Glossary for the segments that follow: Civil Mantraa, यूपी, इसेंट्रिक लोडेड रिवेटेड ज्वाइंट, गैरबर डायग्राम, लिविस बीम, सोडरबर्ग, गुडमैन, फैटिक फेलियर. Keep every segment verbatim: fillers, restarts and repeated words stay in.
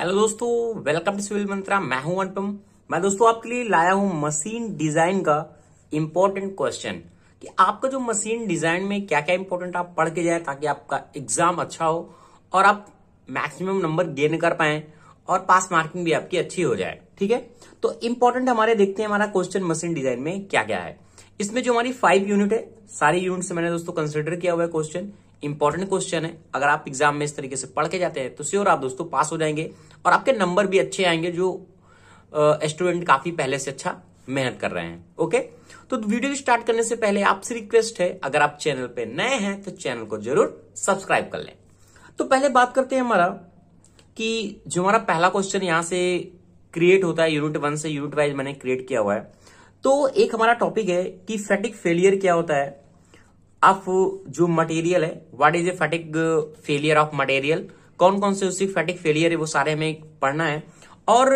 Hello दोस्तों, welcome to civil मंत्रा। मैं हूं अनुपम। मैं दोस्तों आपके लिए लाया हूं मशीन डिजाइन का इम्पोर्टेंट क्वेश्चन कि आपका जो मशीन डिजाइन में क्या क्या इंपॉर्टेंट आप पढ़ के जाए ताकि आपका एग्जाम अच्छा हो और आप मैक्सिमम नंबर गेन कर पाए और पास मार्किंग भी आपकी अच्छी हो जाए। ठीक है, तो इंपॉर्टेंट हमारे देखते हैं हमारा क्वेश्चन मशीन डिजाइन में क्या क्या है। इसमें जो हमारी फाइव यूनिट है, सारी यूनिट से मैंने दोस्तों कंसिडर किया हुआ है क्वेश्चन। इंपॉर्टेंट क्वेश्चन है, अगर आप एग्जाम में इस तरीके से पढ़ के जाते हैं तो श्योर आप दोस्तों पास हो जाएंगे और आपके नंबर भी अच्छे आएंगे जो स्टूडेंट काफी पहले से अच्छा मेहनत कर रहे हैं। ओके, तो वीडियो स्टार्ट करने से पहले आपसे रिक्वेस्ट है, अगर आप चैनल पे नए हैं तो चैनल को जरूर सब्सक्राइब कर लें। तो पहले बात करते हैं हमारा कि जो हमारा पहला क्वेश्चन यहाँ से क्रिएट होता है, यूनिट वन से यूनिट वाइज मैंने क्रिएट किया हुआ है। तो एक हमारा टॉपिक है कि फैटिक फेलियर क्या होता है ऑफ जो मटेरियल है, what is a फैटिक फेलियर of material, कौन कौन से उसकी फैटिक फेलियर है वो सारे हमें पढ़ना है। और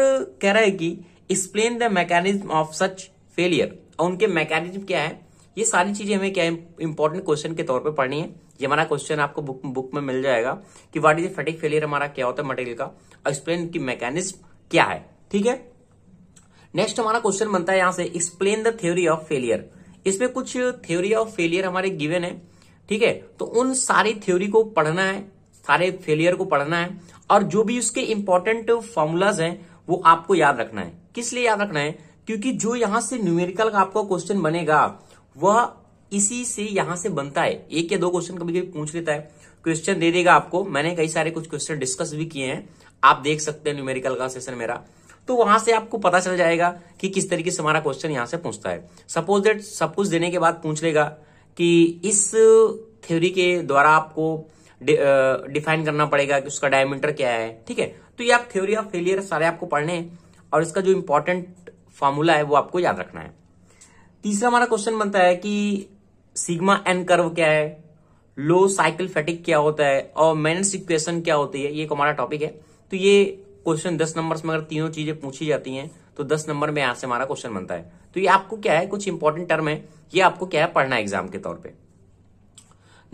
कह रहा है कि explain the mechanism of such failure, और उनके मैकेनिज्म क्या है, ये सारी चीजें हमें क्या इंपॉर्टेंट क्वेश्चन के तौर पे पढ़नी है। ये हमारा क्वेश्चन आपको बुक बुक में मिल जाएगा कि what is a फैटिक फेलियर हमारा क्या होता है मटेरियल का, एक्सप्लेन की मैकेनिज्म क्या है। ठीक है, नेक्स्ट हमारा क्वेश्चन बनता है यहाँ से explain the theory of failure. इसमें कुछ थ्योरी ऑफ फेलियर हमारे गिवन है। ठीक है, तो उन सारी थ्योरी को पढ़ना है, सारे फेलियर को पढ़ना है और जो भी उसके इंपॉर्टेंट फॉर्मूलाज हैं वो आपको याद रखना है। किस लिए याद रखना है? क्योंकि जो यहाँ से न्यूमेरिकल का आपका क्वेश्चन बनेगा वह इसी से यहाँ से बनता है। एक या दो क्वेश्चन कभी कभी पूछ लेता है, क्वेश्चन दे देगा आपको। मैंने कई सारे कुछ क्वेश्चन डिस्कस भी किए हैं, आप देख सकते हैं न्यूमेरिकल का सेशन मेरा, तो वहां से आपको पता चल जाएगा कि किस तरीके से हमारा क्वेश्चन यहां से पूछता है। सपोज दैट सब कुछ देने के बाद पूछ लेगा कि इस थ्योरी के द्वारा आपको डि, डिफाइन करना पड़ेगा कि उसका डायमीटर क्या है। ठीक है, तो ये आप थ्योरी ऑफ फेलियर सारे आपको पढ़ने हैं और इसका जो इम्पोर्टेंट फॉर्मूला है वो आपको याद रखना है। तीसरा हमारा क्वेश्चन बनता है कि सिग्मा एन कर्व क्या है, लो साइकिल फैटिक क्या होता है और मेंस इक्वेशन क्या होती है, ये हमारा टॉपिक है। तो ये क्वेश्चन दस नंबर्स में अगर तीनों चीजें पूछी जाती हैं तो दस नंबर में यहां से हमारा क्वेश्चन बनता है। तो ये आपको क्या है, कुछ इंपॉर्टेंट टर्म है, ये आपको क्या है पढ़ना है एग्जाम के तौर पे।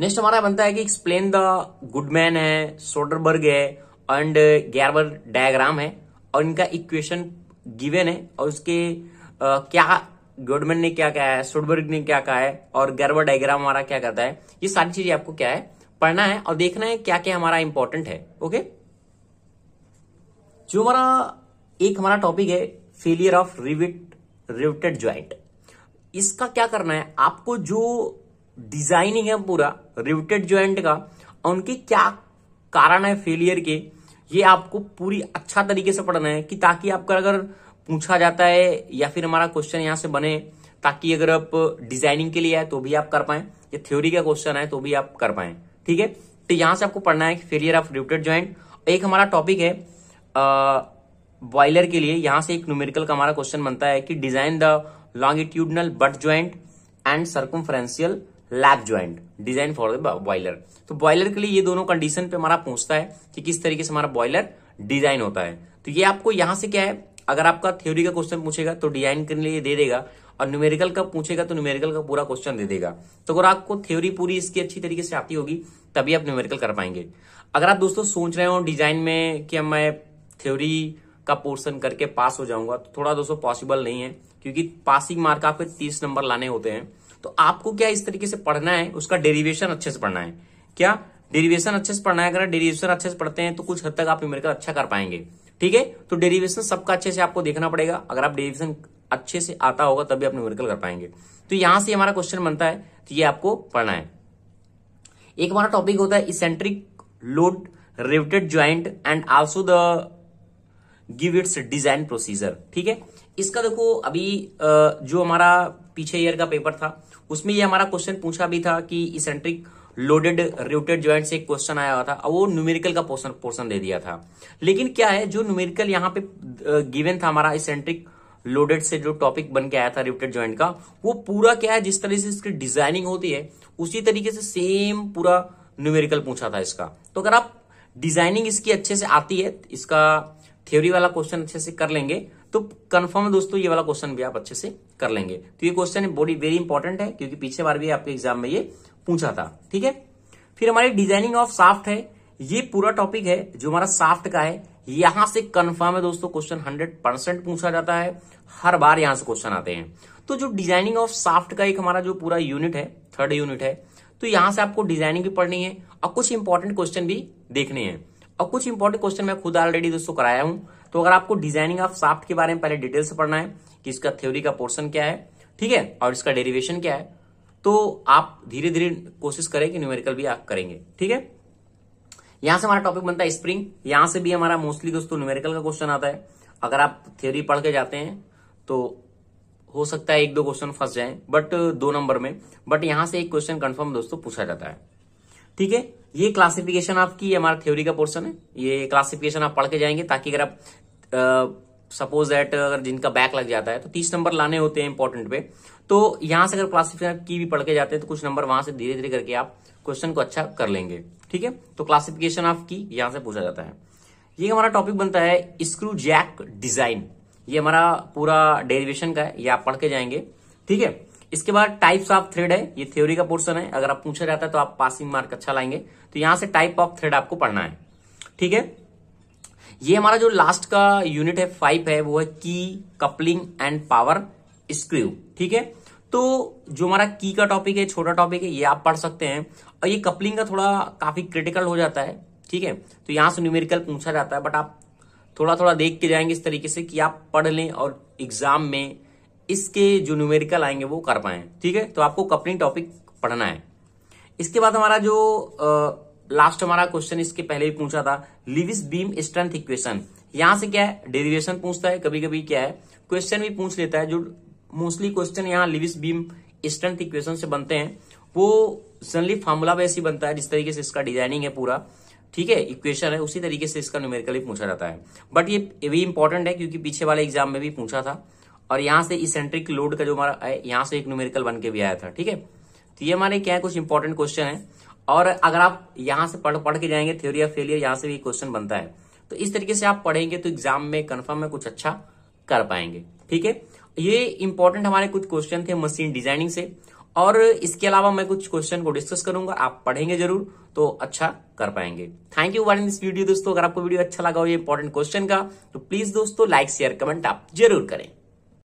नेक्स्ट हमारा बनता है कि एक्सप्लेन द गुडमैन है, सोडरबर्ग है एंड गैरबर डायग्राम है और इनका इक्वेशन गिवन है और उसके आ, क्या गुडमैन ने क्या कहा है, सोडरबर्ग ने क्या कहा है और गैरबर डायग्राम हमारा क्या करता है, ये सारी चीजें आपको क्या है पढ़ना है और देखना है क्या क्या हमारा इंपॉर्टेंट है। ओके, जो हमारा एक हमारा टॉपिक है failure of rivet riveted joint. इसका क्या करना है आपको, जो डिजाइनिंग है पूरा रिविटेड ज्वाइंट का और उनके क्या कारण है फेलियर के, ये आपको पूरी अच्छा तरीके से पढ़ना है कि ताकि आपका अगर पूछा जाता है या फिर हमारा क्वेश्चन यहां से बने, ताकि अगर आप डिजाइनिंग के लिए आए तो भी आप कर पाए या थ्योरी का क्वेश्चन आए तो भी आप कर पाए। ठीक है, तो यहां से आपको पढ़ना है कि फेलियर ऑफ रिविटेड ज्वाइंट। एक हमारा टॉपिक है बॉयलर के लिए, यहां से एक न्यूमेरिकल का हमारा क्वेश्चन बनता है कि design the longitudinal butt joint and circumferential lap joint design for the boiler. तो बॉयलर के लिए ये दोनों कंडीशन पे हमारा पूछता है कि किस तरीके से हमारा बॉयलर डिजाइन होता है। तो ये आपको यहां से क्या है, अगर आपका थ्योरी का क्वेश्चन पूछेगा तो डिजाइन के लिए दे देगा और न्यूमेरिकल का पूछेगा तो न्यूमेरिकल का पूरा क्वेश्चन दे देगा। तो अगर आपको थ्योरी पूरी इसकी अच्छी तरीके से आती होगी तभी आप न्यूमेरिकल कर पाएंगे। अगर आप दोस्तों सोच रहे हो डिजाइन में कि मैं थ्योरी का पोर्शन करके पास हो जाऊंगा, तो थोड़ा दोस्तों पॉसिबल नहीं है, क्योंकि पासिंग मार्क आपके तीस नंबर लाने होते हैं। तो आपको क्या इस तरीके से पढ़ना है, उसका डेरिवेशन अच्छे से पढ़ना है। क्या डेरिवेशन अच्छे से पढ़ना है? अगर डेरिवेशन अच्छे से पढ़ते हैं तो कुछ हद तक आप न्यूमेरिकल अच्छा कर पाएंगे। ठीक है, तो डेरिवेशन सबका अच्छे से आपको देखना पड़ेगा। अगर आप डेरिवेशन अच्छे से आता होगा तभी आप न्यूमेरिकल कर पाएंगे। तो यहां से हमारा क्वेश्चन बनता है, तो ये आपको पढ़ना है। एक हमारा टॉपिक होता है eccentric load riveted joint and also the give its design procedure. ठीक है, इसका देखो अभी जो हमारा पीछे ईयर का पेपर था उसमें ये हमारा क्वेश्चन पूछा भी था कि इसेंट्रिक लोडेड रिवेटेड ज्वाइंट से एक क्वेश्चन आया हुआ था और वो न्यूमेरिकल का पोर्शन पोर्शन दे दिया था। लेकिन क्या है, जो न्यूमेरिकल यहाँ पे गिवन था हमारा इसेंट्रिक लोडेड से जो टॉपिक बन के आया था रिवेटेड ज्वाइंट का, वो पूरा क्या है, जिस तरह से इसकी डिजाइनिंग होती है उसी तरीके से सेम पूरा न्यूमेरिकल पूछा था इसका। तो अगर आप डिजाइनिंग इसकी अच्छे से आती है, इसका थ्योरी वाला क्वेश्चन अच्छे से कर लेंगे तो कंफर्म दोस्तों ये वाला क्वेश्चन भी आप अच्छे से कर लेंगे। तो ये क्वेश्चन बड़ी वेरी इंपॉर्टेंट है, क्योंकि पीछे बार भी आपके एग्जाम में ये पूछा था। ठीक है, फिर हमारी डिजाइनिंग ऑफ शाफ्ट है, ये पूरा टॉपिक है जो हमारा शाफ्ट का है। यहां से कंफर्म है दोस्तों, क्वेश्चन हंड्रेड परसेंट पूछा जाता है, हर बार यहां से क्वेश्चन आते हैं। तो जो डिजाइनिंग ऑफ शाफ्ट का एक हमारा जो पूरा यूनिट है, थर्ड यूनिट है, तो यहां से आपको डिजाइनिंग भी पढ़नी है और कुछ इंपॉर्टेंट क्वेश्चन भी देखने हैं। और कुछ इंपॉर्टेंट क्वेश्चन मैं खुद ऑलरेडी दोस्तों कराया हूं। तो अगर आपको डिजाइनिंग ऑफ शाफ्ट के बारे में पहले डिटेल से पढ़ना है कि इसका थ्योरी का पोर्शन क्या है, ठीक है, और इसका डेरिवेशन क्या है, तो आप धीरे धीरे कोशिश करें कि न्यूमेरिकल भी आप करेंगे, ठीक है। यहां से हमारा टॉपिक बनता है स्प्रिंग। यहां से भी हमारा मोस्टली दोस्तों न्यूमेरिकल का क्वेश्चन आता है। अगर आप थ्योरी पढ़ के जाते हैं तो हो सकता है एक दो क्वेश्चन फंस जाएं, बट दो नंबर में, बट यहां से एक क्वेश्चन कंफर्म दोस्तों पूछा जाता है, ठीक है। ये क्लासिफिकेशन आपकी हमारा थ्योरी का पोर्शन है। ये क्लासिफिकेशन आप पढ़ के जाएंगे ताकि अगर आप सपोज दैट अगर जिनका बैक लग जाता है तो तीस नंबर लाने होते हैं इंपॉर्टेंट पे, तो यहां से अगर क्लासिफिकेशन की भी पढ़ के जाते हैं तो कुछ नंबर वहां से धीरे धीरे करके आप क्वेश्चन को अच्छा कर लेंगे, ठीक है। तो क्लासिफिकेशन ऑफ की यहां से पूछा जाता है। ये हमारा टॉपिक बनता है स्क्रू जैक डिजाइन। ये हमारा पूरा डेरिवेशन का है, ये आप पढ़ के जाएंगे, ठीक है। इसके बाद टाइप्स ऑफ थ्रेड है, ये थ्योरी का पोर्शन है। अगर आप पूछा जाता है तो आप पासिंग मार्क अच्छा लाएंगे। तो यहां से टाइप ऑफ थ्रेड आपको पढ़ना है, ठीक है। ये हमारा जो लास्ट का यूनिट है, फाइव है, वो है की, कपलिंग एंड पावर स्क्रू, ठीक है। तो जो हमारा की का टॉपिक है, छोटा टॉपिक है, ये आप पढ़ सकते हैं। और ये कपलिंग का थोड़ा काफी क्रिटिकल हो जाता है, ठीक है। तो यहां से न्यूमेरिकल पूछा जाता है, बट आप थोड़ा थोड़ा देख के जाएंगे इस तरीके से कि आप पढ़ लें और एग्जाम में इसके जो न्यूमेरिकल आएंगे वो कर पाए, ठीक है। तो आपको कपलिंग टॉपिक पढ़ना है। इसके बाद हमारा जो लास्ट हमारा क्वेश्चन, इसके पहले भी पूछा था, लिविस बीम स्ट्रेंथ इक्वेशन। यहां से क्या है, डेरिवेशन पूछता है, कभी कभी क्या है क्वेश्चन भी पूछ लेता है। जो मोस्टली क्वेश्चन यहाँ लिविस बीम स्ट्रेंथ इक्वेशन से बनते हैं वो जनरली फार्मूला बेस ही बनता है। जिस तरीके से इसका डिजाइनिंग है पूरा, ठीक है, इक्वेशन है, उसी तरीके से इसका न्यूमेरिकली पूछा जाता है। बट ये भी इंपॉर्टेंट है क्योंकि पीछे वाले एग्जाम में भी पूछा था। और यहाँ से इसेंट्रिक लोड का जो हमारा है, यहाँ से एक न्यूमेरिकल बन के भी आया था, ठीक है। तो ये हमारे क्या है, कुछ इंपॉर्टेंट क्वेश्चन है। और अगर आप यहाँ से पढ़ पढ़ के जाएंगे, थ्योरी ऑफ फेलियर यहाँ से भी क्वेश्चन बनता है। तो इस तरीके से आप पढ़ेंगे तो एग्जाम में कन्फर्म में कुछ अच्छा कर पाएंगे, ठीक है। ये इंपॉर्टेंट हमारे कुछ क्वेश्चन थे मशीन डिजाइनिंग से। और इसके अलावा मैं कुछ क्वेश्चन को डिस्कस करूंगा, आप पढ़ेंगे जरूर तो अच्छा कर पाएंगे। Thank you watching this video दोस्तों। अगर आपको वीडियो अच्छा लगा हो ये इंपॉर्टेंट क्वेश्चन का, तो प्लीज दोस्तों लाइक शेयर कमेंट आप जरूर करें।